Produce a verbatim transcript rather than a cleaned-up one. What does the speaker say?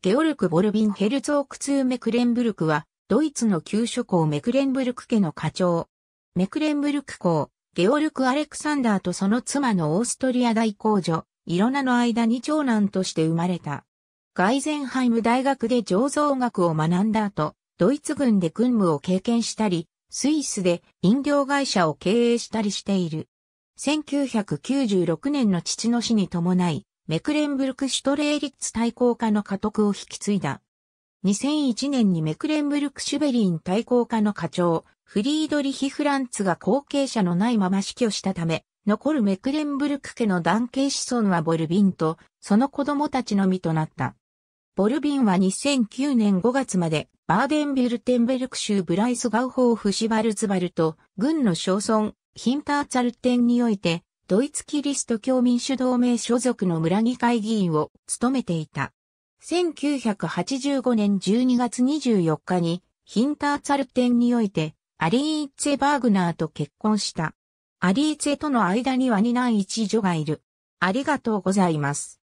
ゲオルク・ボルビンヘルツォークツーメクレンブルクは、ドイツの旧諸侯メクレンブルク家の家長。メクレンブルク公、ゲオルク・アレクサンダーとその妻のオーストリア大公女、イロナの間に長男として生まれた。ガイゼンハイム大学で醸造学を学んだ後、ドイツ軍で軍務を経験したり、スイスで飲料会社を経営したりしている。せんきゅうひゃくきゅうじゅうろくねんの父の死に伴い、メクレンブルクシュトレーリッツ大公家の家督を引き継いだ。にせんいちねんにメクレンブルクシュベリン大公家の家長、フリードリヒ・フランツが後継者のないまま死去したため、残るメクレンブルク家の男系子孫はボルビンと、その子供たちのみとなった。ボルビンはにせんきゅうねんごがつまで、バーデンビルテンベルク州ブライスガウホーフシュバルツバルト、郡の小村、ヒンターツァルテンにおいて、ドイツキリスト教民主同盟所属の村議会議員を務めていた。せんきゅうひゃくはちじゅうごねんじゅうにがつにじゅうよっかに、ヒンターツァルテンにおいて、アリーツェ・バーグナーと結婚した。アリーツェとの間にはに男いち女がいる。ありがとうございます。